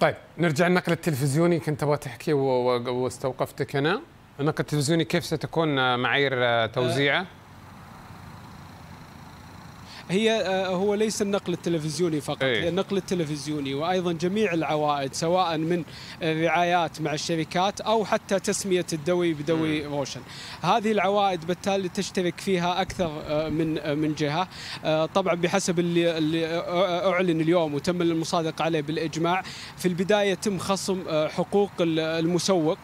طيب نرجع النقل التلفزيوني، كنت ابغى تحكي واستوقفتك انا. النقل التلفزيوني كيف ستكون معايير توزيعه؟ هو ليس النقل التلفزيوني فقط، النقل التلفزيوني وأيضا جميع العوائد سواء من رعايات مع الشركات أو حتى تسمية الدوي بدوي روشن. هذه العوائد بالتالي تشترك فيها أكثر من جهة، طبعا بحسب اللي أعلن اليوم وتم المصادقة عليه بالإجماع. في البداية تم خصم حقوق المسوق،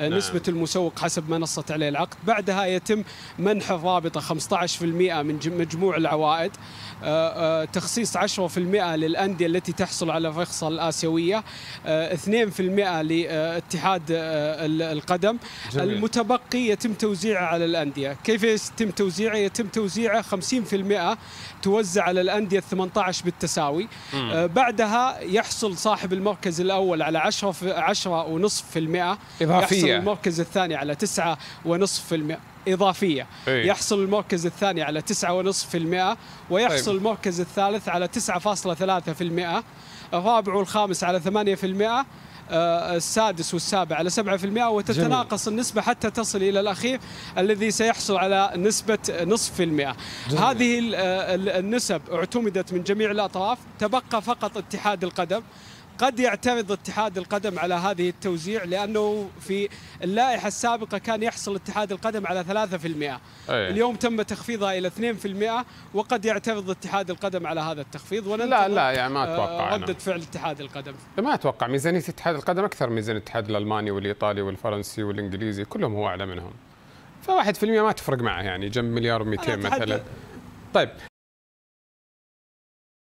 نسبة المسوق حسب ما نصت عليه العقد، بعدها يتم منح الرابطة 15% من مجموع العوائد، تخصيص 10% للأندية التي تحصل على الرخصة الآسيوية، 2% لاتحاد القدم. جميل. المتبقي يتم توزيعه على الأندية. كيف يتم توزيعه؟ يتم توزيعه 50% توزع على الأندية 18 بالتساوي، بعدها يحصل صاحب المركز الأول على 10.5% إضافية، يحصل المركز الثاني على 9.5% إضافية، يحصل المركز الثاني على 9.5%، ويحصل المركز الثالث على 9.3%، الرابع والخامس على 8%، السادس والسابع على 7%، وتتناقص النسبة حتى تصل إلى الأخير الذي سيحصل على نسبة 0.5%. هذه النسب اعتمدت من جميع الأطراف، تبقى فقط اتحاد القدم. قد يعترض اتحاد القدم على هذه التوزيع لأنه في اللائحة السابقة كان يحصل اتحاد القدم على 3%، اليوم تم تخفيضها إلى 2%، وقد يعترض اتحاد القدم على هذا التخفيض. لا يعني ما أتوقع ردة فعل اتحاد القدم، ما أتوقع. ميزانية اتحاد القدم أكثر من ميزانية الاتحاد الألماني والإيطالي والفرنسي والإنجليزي، كلهم هو أعلى منهم، ف1% ما تفرق معه يعني جنب 1,200,000 مثلا. طيب.